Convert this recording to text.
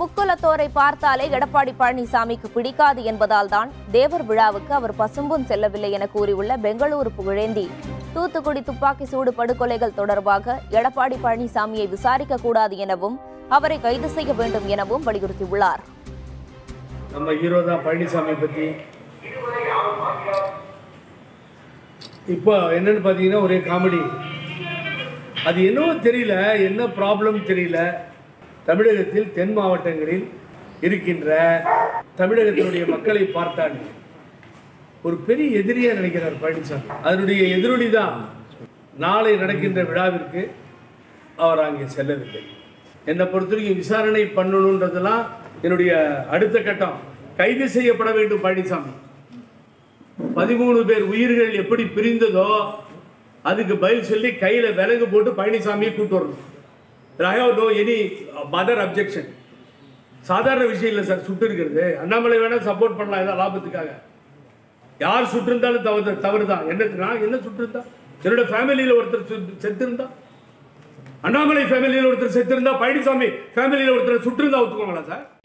முக்குலத்தோரை பார்த்தாலே எடப்பாடி பழனிசாமிக்கு பிடிக்காது என்பதால் தான் தேவர் விழாவுக்கு அவர் பசும்பும் செல்லவில்லை என கூறியுள்ள பெங்களூரு புகழேந்தி. தூத்துக்குடி துப்பாக்கி சூடு படுகொலைகள் தொடர்பாக எடப்பாடி பழனிசாமியை விசாரிக்க கூடாது எனவும் அவரை கைது செய்ய வேண்டும் எனவும் வலியுறுத்தியுள்ளார். நம்ம ஹீரோ தான் பழனிசாமி பத்தி இப்போ என்னன்னு பார்த்தீங்கன்னா ஒரே காமெடி. அது என்னவோ தெரியல, என்ன ப்ராப்ளம் தெரியல. தமிழகத்தில் தென் மாவட்டங்களில் இருக்கின்ற தமிழகத்தினுடைய மக்களை பார்த்தால் ஒரு பெரிய எதிரியாக நினைக்கிறார் பழனிசாமி. அதனுடைய எதிரொலி தான் நாளை நடக்கின்ற விழாவிற்கு அவர் அங்கே செல்லவில்லை. என்னை பொறுத்தவரைக்கும் விசாரணை பண்ணணுன்றதெல்லாம் என்னுடைய அடுத்த கட்டம். கைது செய்யப்பட வேண்டும் பழனிசாமி. 13 பேர் உயிர்கள் எப்படி பிரிந்ததோ அதுக்கு பதில் சொல்லி கையில் விலங்கு போட்டு பழனிசாமியை கூப்பிட்டு வரணும். I have no any mother objection. சாதாரண விஷயம் இல்லை சார், சுட்டு இருக்கிறது. அண்ணாமலை வேணால் சப்போர்ட் பண்ணலாம், ஏதாவது லாபத்துக்காக. யார் சுட்டிருந்தாலும் தவறு தான். நான் என்ன சுட்டிருந்தா, என்னோட ஃபேமிலியில் ஒருத்தர் செத்துருந்தா, அண்ணாமலை ஃபேமிலியில் ஒருத்தர் செத்துருந்தா, பழனிசாமி ஃபேமிலியில் ஒருத்தர் சுட்டிருந்தா ஒத்துக்கோங்களா சார்?